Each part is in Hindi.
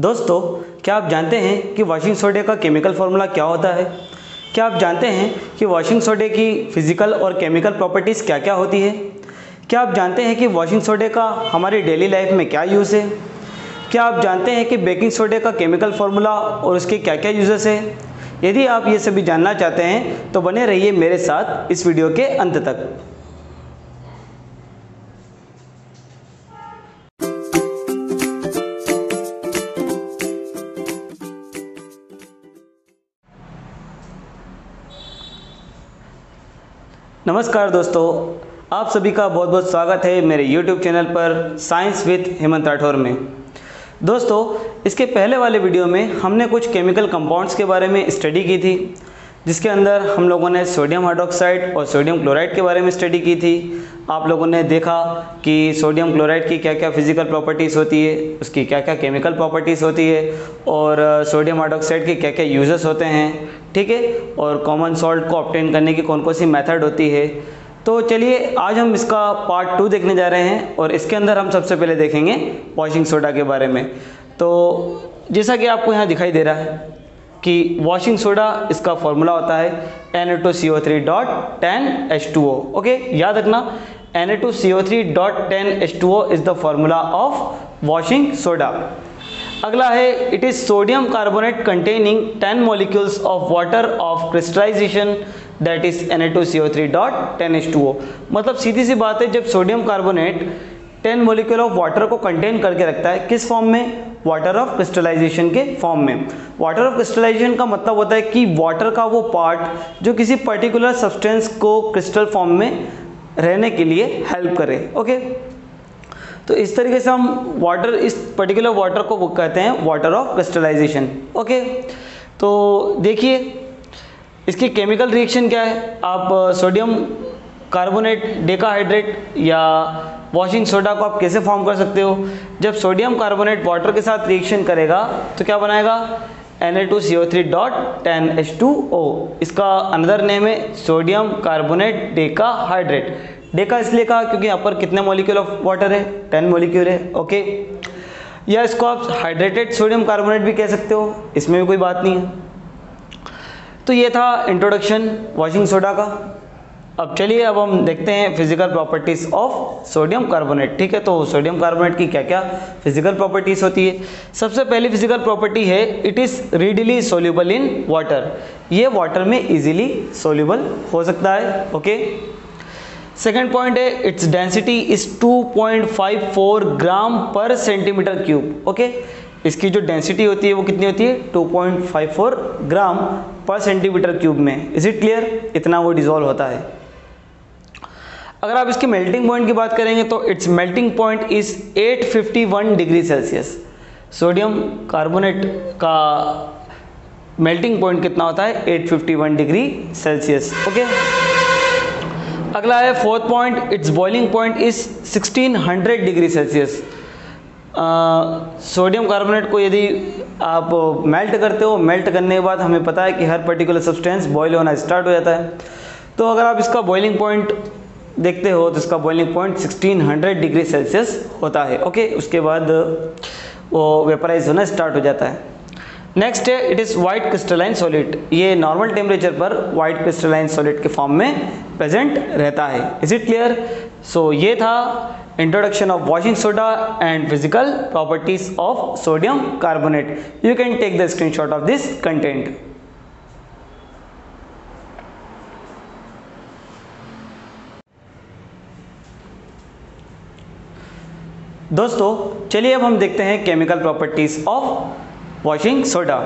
दोस्तों, क्या आप जानते हैं कि वॉशिंग सोडे का केमिकल फार्मूला क्या होता है? क्या आप जानते हैं कि वॉशिंग सोडे की फिजिकल और केमिकल प्रॉपर्टीज़ क्या क्या होती है? क्या आप जानते हैं कि वॉशिंग सोडे का हमारी डेली लाइफ में क्या यूज़ है? क्या आप जानते हैं कि बेकिंग सोडे का केमिकल फार्मूला और उसके क्या क्या यूजेस है? यदि आप ये सभी जानना चाहते हैं तो बने रहिए मेरे साथ इस वीडियो के अंत तक। नमस्कार दोस्तों, आप सभी का बहुत बहुत स्वागत है मेरे YouTube चैनल पर साइंस विथ हेमंत राठौर में। दोस्तों, इसके पहले वाले वीडियो में हमने कुछ केमिकल कंपाउंड्स के बारे में स्टडी की थी, जिसके अंदर हम लोगों ने सोडियम हाइड्रोक्साइड और सोडियम क्लोराइड के बारे में स्टडी की थी। आप लोगों ने देखा कि सोडियम क्लोराइड की क्या क्या फिजिकल प्रॉपर्टीज़ होती है, उसकी क्या क्या केमिकल प्रॉपर्टीज़ होती है और सोडियम हाइड्रोक्साइड के क्या क्या यूजेस होते हैं, ठीक है, और कॉमन सॉल्ट को ऑब्टेन करने की कौन कौन सी मेथड होती है। तो चलिए आज हम इसका पार्ट 2 देखने जा रहे हैं और इसके अंदर हम सबसे पहले देखेंगे वॉशिंग सोडा के बारे में। तो जैसा कि आपको यहाँ दिखाई दे रहा है कि वॉशिंग सोडा, इसका फॉर्मूला होता है Na2CO3.10H2O। ओके, याद रखना Na2CO3.10H2O is the formula of washing soda. अगला है, it is sodium carbonate containing 10 molecules of water of crystallisation that is Na2CO3.10H2O। मतलब सीधी सी बात है, जब sodium carbonate 10 molecule of water को कंटेन करके रखता है, किस फॉर्म में? वाटर ऑफ क्रिस्टलाइजेशन के फॉर्म में। वाटर ऑफ क्रिस्टलाइजेशन का मतलब होता है कि वाटर का वो पार्ट जो किसी पर्टिकुलर सब्सटेंस को क्रिस्टल फॉर्म में रहने के लिए हेल्प करे। ओके, तो इस तरीके से हम वाटर, इस पर्टिकुलर वाटर को कहते हैं वाटर ऑफ क्रिस्टलाइजेशन। ओके, तो देखिए इसकी केमिकल रिएक्शन क्या है। आप सोडियम कार्बोनेट डेकाहाइड्रेट या वॉशिंग सोडा को आप कैसे फॉर्म कर सकते हो? जब सोडियम कार्बोनेट वाटर के साथ रिएक्शन करेगा तो क्या बनाएगा? Na2CO3.10H2O। इसका अनदर नेम है सोडियम कार्बोनेट डेकाहाइड्रेट। डेका इसलिए कहा क्योंकि यहाँ पर कितने मॉलिक्यूल ऑफ वाटर है? 10 मॉलिक्यूल है। ओके, या इसको आप हाइड्रेटेड सोडियम कार्बोनेट भी कह सकते हो, इसमें भी कोई बात नहीं है। तो ये था इंट्रोडक्शन वॉशिंग सोडा का। अब चलिए अब हम देखते हैं physical properties of sodium carbonate. ठीक है, तो सोडियम कार्बोनेट की क्या क्या फिजिकल प्रॉपर्टीज़ होती है? सबसे पहली फिजिकल प्रॉपर्टी है it is readily soluble in water. ये वाटर में इजीली सोल्यूबल हो सकता है। ओके, सेकेंड पॉइंट है it's density is 2.54 gram per centimetre cube. Okay, इसकी जो डेंसिटी होती है वो कितनी होती है? 2.54 ग्राम पर सेंटीमीटर क्यूब में। Is it clear? इतना वो डिजोल्व होता है। अगर आप इसके मेल्टिंग पॉइंट की बात करेंगे तो it's melting point is 851 degree Celsius. Sodium carbonate का मेल्टिंग पॉइंट कितना होता है? 851 डिग्री सेल्सियस। ओके, अगला है fourth point, it's boiling point is 1600 degree Celsius. Sodium carbonate को यदि आप मेल्ट करते हो, मेल्ट करने के बाद हमें पता है कि हर पर्टिकुलर सब्सटेंस बॉयल होना स्टार्ट हो जाता है। तो अगर आप इसका बॉइलिंग पॉइंट देखते हो तो इसका बॉइलिंग पॉइंट 1600 डिग्री सेल्सियस होता है। ओके, उसके बाद वो वेपराइज होना स्टार्ट हो जाता है। नेक्स्ट है it is white crystalline solid. ये नॉर्मल टेम्परेचर पर वाइट क्रिस्टलाइन सॉलिड के फॉर्म में प्रेजेंट रहता है। Is it clear? सो ये था introduction of washing soda and physical properties of sodium carbonate. You can take the screenshot of this content. दोस्तों, चलिए अब हम देखते हैं chemical properties of washing soda.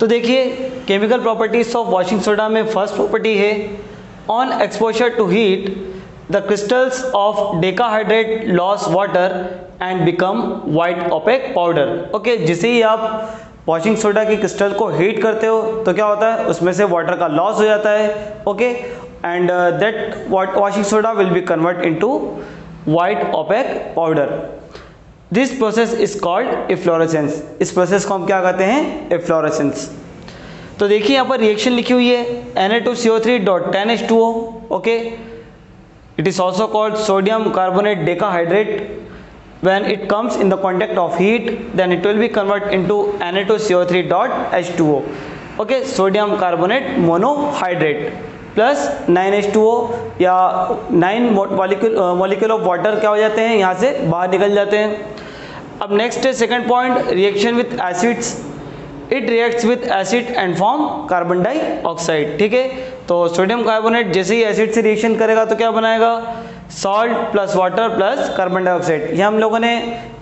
तो देखिए chemical properties of washing soda में फर्स्ट प्रॉपर्टी है on exposure to heat the crystals of decahydrate loss water and become white opaque powder. Okay, जिसे ही आप वॉशिंग सोडा की क्रिस्टल को हीट करते हो तो क्या होता है? उसमें से वाटर का लॉस हो जाता है। Okay, and that washing soda will be convert into white opaque powder. This process is called efflorescence. इस प्रोसेस को हम क्या कहते हैं? एफ्लोरेसेंस। तो देखिए यहाँ पर रिएक्शन लिखी हुई है Na2CO3.10H2O। Okay, it is also called sodium carbonate decahydrate. when it comes in the contact of heat, then it will be converted into Na2CO3 dot H2O. Okay, sodium carbonate monohydrate plus 9H2O या 9 molecule of water क्या हो जाते हैं, यहाँ से बाहर निकल जाते हैं. अब नेक्स्ट है second point, reaction with acids. It reacts with acid and form carbon dioxide. ठीक है, तो सोडियम कार्बोनेट जैसे ही एसिड से रिएक्शन करेगा तो क्या बनाएगा, salt plus water plus carbon dioxide. ये हम लोगों ने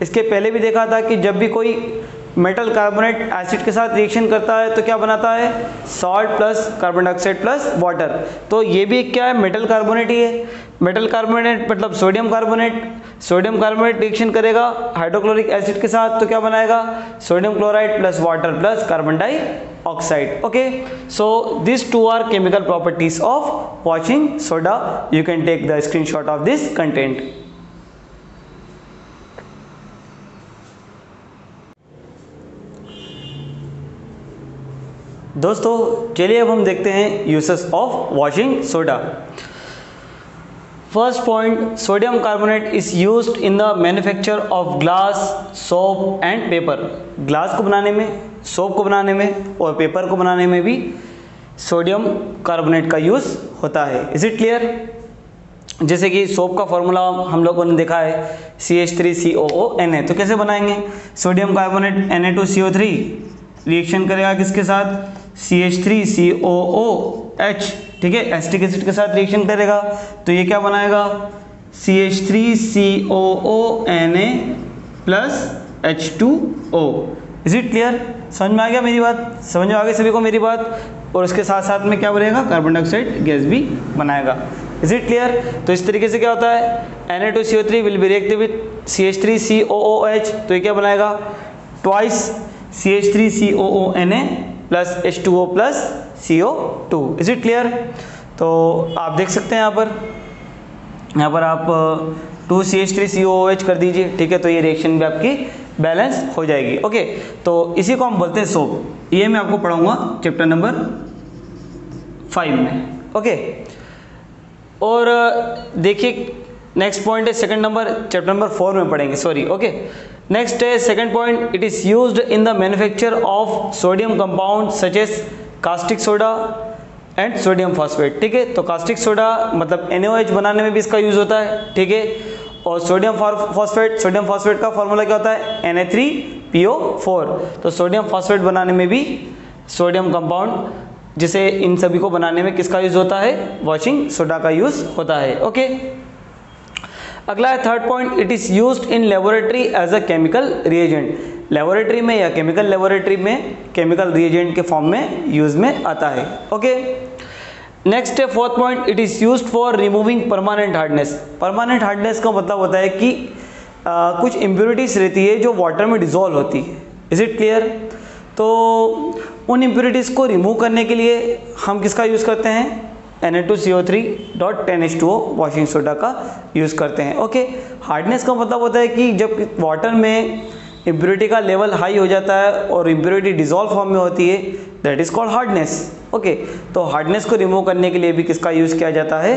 इसके पहले भी देखा था कि जब भी कोई मेटल कार्बोनेट एसिड के साथ रिएक्शन करता है तो क्या बनाता है, salt plus carbon dioxide plus water. तो ये भी क्या है, मेटल कार्बोनेट ही है. मेटल कार्बोनेट मतलब sodium carbonate. Sodium carbonate reaction करेगा हाइड्रोक्लोरिक एसिड के साथ तो क्या बनाएगा, sodium chloride plus water plus carbon dioxide. Okay, so this two are chemical properties of washing soda. You can take the screenshot of this content. दोस्तों चलिए अब हम देखते हैं uses of washing soda. First point, sodium carbonate is used in the manufacture of glass, soap and paper. Glass को बनाने में, सोप को बनाने में और पेपर को बनाने में भी सोडियम कार्बोनेट का यूज़ होता है. Is it clear? जैसे कि सोप का फॉर्मूला हम लोगों ने देखा है CH3COONA. तो कैसे बनाएंगे, सोडियम कार्बोनेट Na2CO3 रिएक्शन करेगा किसके साथ, CH3COOH. ठीक है, एसिटिक एसिड के साथ रिएक्शन करेगा तो ये क्या बनाएगा, CH3COONA प्लस H2O. Is it clear? समझ में आ गया मेरी बात? समझ में आ गई सभी को मेरी बात? और उसके साथ साथ में क्या बनेगा, कार्बन डाइऑक्साइड गैस भी बनाएगा. Is it clear? तो इस तरीके से क्या होता है, Na2CO3 will be react with CH3COOH. तो ये क्या बनाएगा, ट्वाइस CH3COONA प्लस H2O प्लस CO2. Is it clear? तो आप देख सकते हैं यहाँ पर आप 2CH3COOH कर दीजिए. ठीक है, तो ये रिएक्शन भी आपकी बैलेंस हो जाएगी. ओके, तो इसी को हम बोलते हैं सोप. ये मैं आपको पढ़ाऊँगा चैप्टर नंबर 5 में. ओके, और देखिए नेक्स्ट पॉइंट है सेकंड नंबर, चैप्टर नंबर 4 में पढ़ेंगे, सॉरी. ओके, नेक्स्ट है second point, it is used in the manufacture of sodium compound such as caustic soda and sodium phosphate. ठीक है, तो कास्टिक सोडा मतलब NaOH बनाने में भी इसका यूज होता है. ठीक है, और सोडियम फॉस्फेट का फॉर्मूला क्या होता है, Na3PO4. तो सोडियम फॉस्फेट बनाने में भी सोडियम कंपाउंड, जिसे इन सभी को बनाने में किसका यूज होता है, वॉशिंग सोडा का यूज होता है. ओके, अगला है third point, it is used in laboratory as a chemical reagent. Laboratory में या केमिकल लेबोरेटरी में केमिकल रिएजेंट के फॉर्म में यूज में आता है. ओके, नेक्स्ट है fourth point, it is used for removing permanent hardness. Permanent hardness का मतलब होता है कि कुछ इम्प्योरिटीज रहती है जो वाटर में डिजोल्व होती है. Is it clear? तो उन इम्प्योरिटीज़ को रिमूव करने के लिए हम किसका यूज़ करते हैं, Na2CO3.10H2O वॉशिंग सोडा का यूज़ करते हैं. ओके, हार्डनेस का मतलब होता है कि जब वाटर में इम्प्योरिटी का लेवल हाई हो जाता है और इम्प्योरिटी डिजोल्व फॉर्म में होती है, that is called hardness. Okay, तो हार्डनेस को रिमूव करने के लिए भी किसका यूज़ किया जाता है,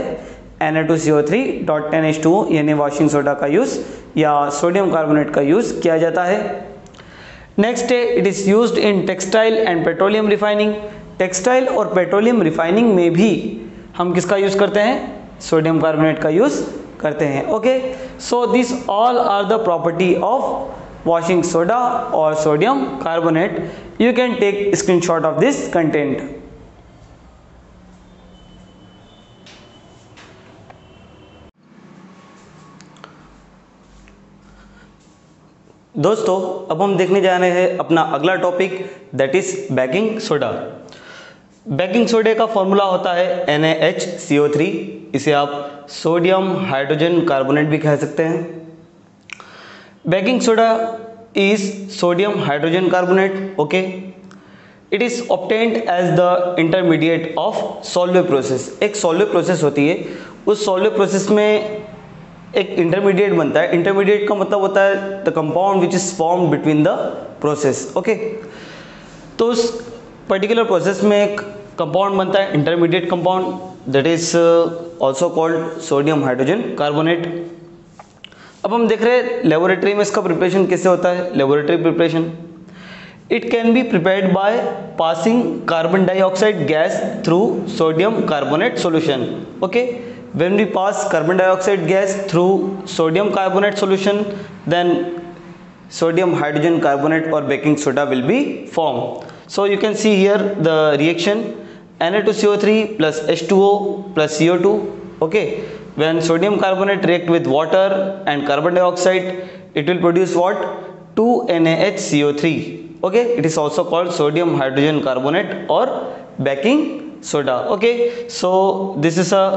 Na2CO3.10H2O यानी वॉशिंग सोडा का यूज़ या सोडियम कार्बोनेट का यूज़ किया जाता है. नेक्स्ट है, it is used in textile and petroleum refining. Textile और पेट्रोलियम रिफाइनिंग में भी हम किसका यूज़ करते हैं, सोडियम कार्बोनेट का यूज़ करते हैं. Okay, so this all are the property of washing soda और sodium carbonate. You can take screenshot of this content. दोस्तों अब हम देखने जा रहे हैं अपना अगला topic, that is baking soda. Baking सोडे का फॉर्मूला होता है NaHCO3. इसे आप सोडियम हाइड्रोजन कार्बोनेट भी कह सकते हैं. Baking soda is sodium hydrogen carbonate. Okay, it is obtained as the intermediate of Solvay process. एक सॉल्वे प्रोसेस होती है, उस सॉल्वे प्रोसेस में एक इंटरमीडिएट बनता है. इंटरमीडिएट का मतलब होता है the compound which is form between the process. Okay, तो उस पर्टिकुलर प्रोसेस में एक कंपाउंड बनता है, intermediate compound, that is also called sodium hydrogen carbonate. अब हम देख रहे हैं लेबोरेटरी में इसका प्रिपरेशन कैसे होता है। Laboratory preparation it can be prepared by passing carbon dioxide gas through sodium carbonate solution. Okay, when we pass carbon dioxide gas through sodium carbonate solution, then sodium hydrogen carbonate or baking soda will be formed. So you can see here the reaction Na2CO3 plus H2O plus CO2. Okay, when sodium carbonate react with water and carbon dioxide, it will produce what? 2NaHCO3. Okay, it is also called sodium hydrogen carbonate or baking soda. Okay, so this is a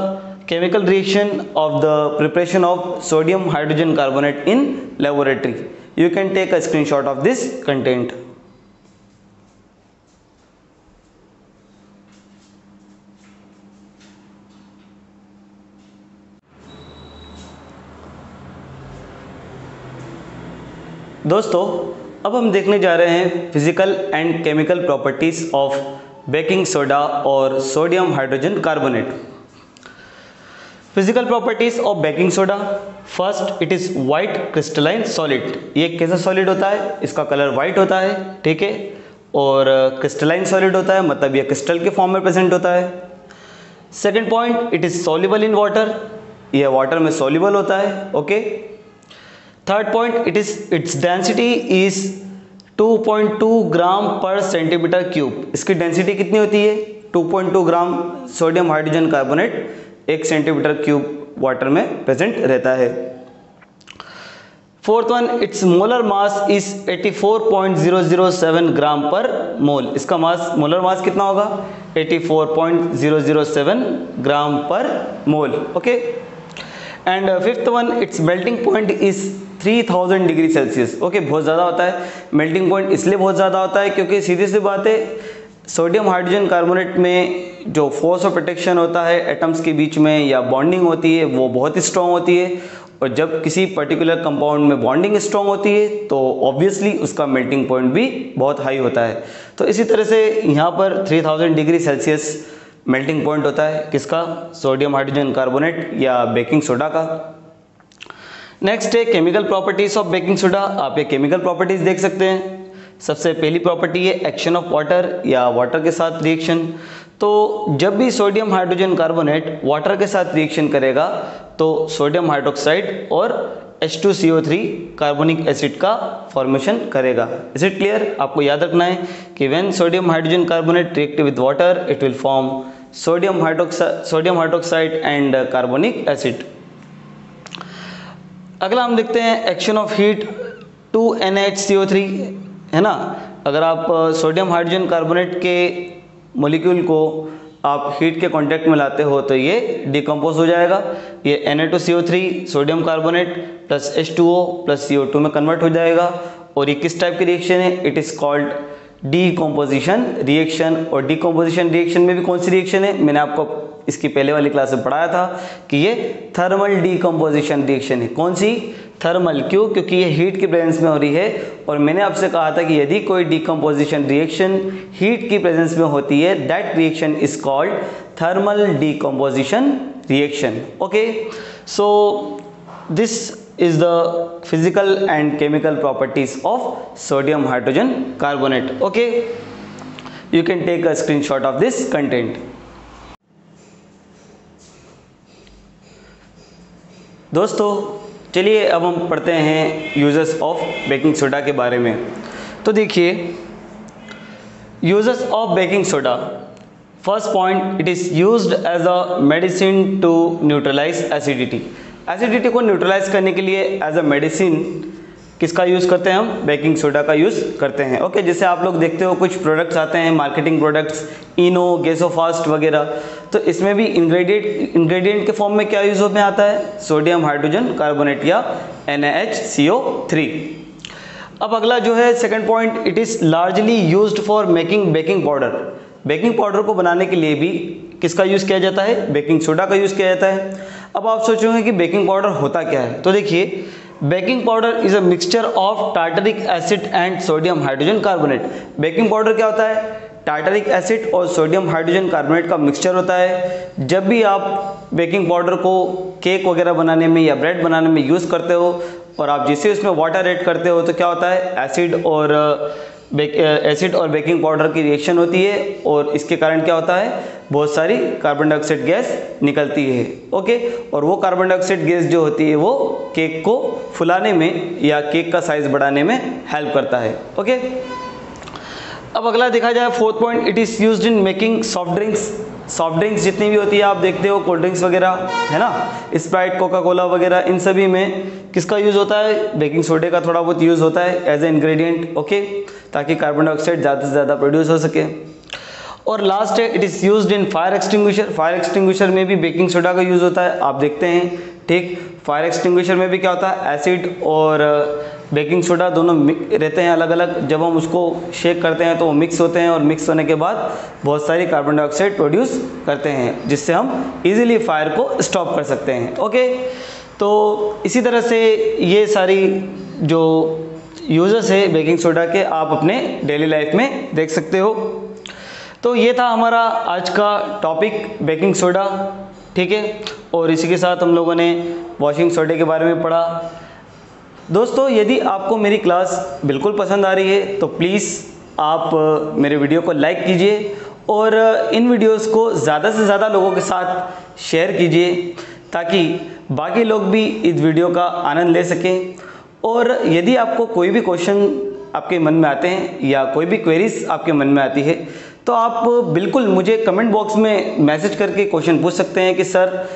chemical reaction of the preparation of sodium hydrogen carbonate in laboratory. You can take a screenshot of this content. दोस्तों, अब हम देखने जा रहे हैं physical and chemical properties of baking soda और sodium hydrogen carbonate. Physical properties of baking soda, first it is white crystalline solid. ये कैसा सॉलिड होता है? इसका कलर वाइट होता है, ठीक है, और क्रिस्टलाइन सॉलिड होता है, मतलब ये क्रिस्टल के फॉर्म में प्रेजेंट होता है। Second point, it is soluble in water, ये वाटर में सॉल्युबल होता है। Okay, third point, it is its density is 2.2 gram per centimetre cube. इसकी डेंसिटी कितनी होती है? 2.2 gram sodium hydrogen carbonate 1 centimetre cube water में प्रेजेंट रहता है। Fourth one, its molar mass is 84.007 gram per mole. इसका मास, मोलर मास कितना होगा? 84.007 gram per mole. Okay, and fifth one, its melting point is 3000 degree Celsius. Okay, बहुत ज़्यादा होता है मेल्टिंग पॉइंट, इसलिए बहुत ज़्यादा होता है क्योंकि सीधी सी बात है, सोडियम हाइड्रोजन कार्बोनेट में जो फोर्स ऑफ प्रोटेक्शन होता है एटम्स के बीच में या बॉन्डिंग होती है, वो बहुत स्ट्रांग होती है, और जब किसी पर्टिकुलर कंपाउंड में बॉन्डिंग स्ट्रांग होती है तो ऑब्वियसली उसका मेल्टिंग पॉइंट भी बहुत हाई होता है। तो इसी तरह से यहाँ पर 3000 डिग्री सेल्सियस मेल्टिंग पॉइंट होता है किसका? सोडियम हाइड्रोजन कार्बोनेट या बेकिंग सोडा का। नेक्स्ट है chemical properties of baking soda. आप ये केमिकल प्रॉपर्टीज देख सकते हैं। सबसे पहली प्रॉपर्टी है एक्शन ऑफ वाटर या वाटर के साथ रिएक्शन। तो जब भी सोडियम हाइड्रोजन कार्बोनेट वाटर के साथ रिएक्शन करेगा तो सोडियम हाइड्रोक्साइड और H2CO3 कार्बोनिक एसिड का फॉर्मेशन करेगा। Is it clear? आपको याद रखना है कि when sodium hydrogen carbonate react with water, it will form sodium hydroxide and carbonic acid. अगला हम देखते हैं एक्शन ऑफ हीट, 2NaHCO3, है ना। अगर आप सोडियम हाइड्रोजन कार्बोनेट के मॉलिक्यूल को आप हीट के कांटेक्ट में लाते हो तो ये डिकम्पोज हो जाएगा। ये Na2CO3 sodium carbonate plus H2O प्लस CO2 में कन्वर्ट हो जाएगा। और ये किस टाइप की रिएक्शन है? It is called decomposition reaction. और डीकम्पोजिशन रिएक्शन में भी कौन सी रिएक्शन है? मैंने आपको इसकी पहले वाली क्लास में पढ़ाया था कि ये थर्मल डीकम्पोजिशन रिएक्शन है। कौन सी? थर्मल। क्यों? क्योंकि ये हीट की प्रेजेंस में हो रही है, और मैंने आपसे कहा था कि यदि कोई डीकम्पोजिशन रिएक्शन हीट की प्रेजेंस में होती है, that reaction is called thermal decomposition reaction. Okay, so this is the physical and chemical properties of sodium hydrogen carbonate. Okay, you can take a screenshot of this content. दोस्तों, चलिए अब हम पढ़ते हैं यूजेस ऑफ बेकिंग सोडा के बारे में। तो देखिए, uses of baking soda, first point, it is used as a medicine to neutralise acidity. Acidity को न्यूट्रलाइज करने के लिए एज अ मेडिसिन किसका यूज़ करते हैं? हम बेकिंग सोडा का यूज़ करते हैं। ओके, जैसे आप लोग देखते हो कुछ प्रोडक्ट्स आते हैं, मार्केटिंग प्रोडक्ट्स, इनो, गैसोफास्ट वगैरह, तो इसमें भी इंग्रेडिएंट के फॉर्म में क्या यूज़ में आता है? सोडियम हाइड्रोजन कार्बोनेट या NaHCO3। अब अगला जो है second point, it is largely used for making baking powder. Baking powder को बनाने के लिए भी किसका यूज़ किया जाता है? बेकिंग सोडा का यूज़ किया जाता है। अब आप सोचेंगे कि बेकिंग पाउडर होता क्या है, तो देखिए, baking powder is a mixture of tartaric acid and sodium hydrogen carbonate. Baking powder क्या होता है? टार्टरिक एसिड और सोडियम हाइड्रोजन कार्बोनेट का मिक्सचर होता है। जब भी आप बेकिंग पाउडर को केक वगैरह बनाने में या ब्रेड बनाने में यूज़ करते हो और आप जैसे उसमें वाटर ऐड करते हो तो क्या होता है, एसिड और बेकिंग पाउडर की रिएक्शन होती है और इसके कारण क्या होता है, बहुत सारी कार्बन डाइऑक्साइड गैस निकलती है। ओके, और वो कार्बन डाइऑक्साइड गैस जो होती है वो केक को फुलाने में या केक का साइज बढ़ाने में हेल्प करता है। ओके, अब अगला देखा जाए fourth point, it is used in making soft drinks. Soft drinks जितनी भी होती है आप देखते हो, कोल्ड ड्रिंक्स वगैरह है ना, स्प्राइट, कोका कोला वगैरह, इन सभी में किसका यूज़ होता है, बेकिंग सोडे का थोड़ा बहुत यूज़ होता है एज ए इंग्रेडिएंट। ओके, ताकि कार्बन डाइऑक्साइड ज़्यादा से ज़्यादा प्रोड्यूस हो सके। और लास्ट है, it is used in fire extinguisher. Fire extinguisher में भी बेकिंग सोडा का यूज़ होता है, आप देखते हैं। ठीक, फायर एक्सटिंग्विशर में भी क्या होता है, एसिड और बेकिंग सोडा दोनों रहते हैं अलग अलग। जब हम उसको शेक करते हैं तो वो मिक्स होते हैं और मिक्स होने के बाद बहुत सारी कार्बन डाइऑक्साइड प्रोड्यूस करते हैं, जिससे हम इजीली फायर को स्टॉप कर सकते हैं। ओके, तो इसी तरह से ये सारी जो यूजेस है बेकिंग सोडा के आप अपने डेली लाइफ में देख सकते हो। तो ये था हमारा आज का टॉपिक बेकिंग सोडा, ठीक है, और इसी के साथ हम लोगों ने वॉशिंग सोडे के बारे में पढ़ा। दोस्तों, यदि आपको मेरी क्लास बिल्कुल पसंद आ रही है तो प्लीज़ आप मेरे वीडियो को लाइक कीजिए और इन वीडियोस को ज़्यादा से ज़्यादा लोगों के साथ शेयर कीजिए ताकि बाकी लोग भी इस वीडियो का आनंद ले सकें। और यदि आपको कोई भी क्वेश्चन आपके मन में आते हैं या कोई भी क्वेरीज आपके मन में आती है तो आप बिल्कुल मुझे कमेंट बॉक्स में मैसेज करके क्वेश्चन पूछ सकते हैं कि सर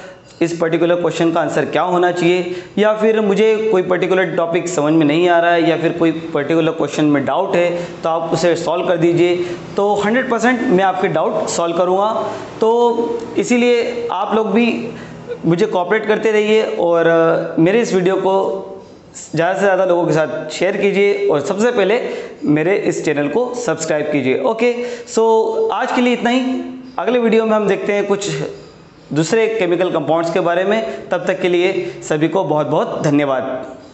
इस पर्टिकुलर क्वेश्चन का आंसर क्या होना चाहिए, या फिर मुझे कोई पर्टिकुलर टॉपिक समझ में नहीं आ रहा है या फिर कोई पर्टिकुलर क्वेश्चन में डाउट है तो आप उसे सॉल्व कर दीजिए। तो 100% मैं आपके डाउट सॉल्व करूँगा। तो इसीलिए आप लोग भी मुझे कोऑपरेट करते रहिए और मेरे इस वीडियो को ज़्यादा से ज़्यादा लोगों के साथ शेयर कीजिए और सबसे पहले मेरे इस चैनल को सब्सक्राइब कीजिए। ओके, सो आज के लिए इतना ही। अगले वीडियो में हम देखते हैं कुछ दूसरे केमिकल कंपाउंड्स के बारे में। तब तक के लिए सभी को बहुत बहुत धन्यवाद।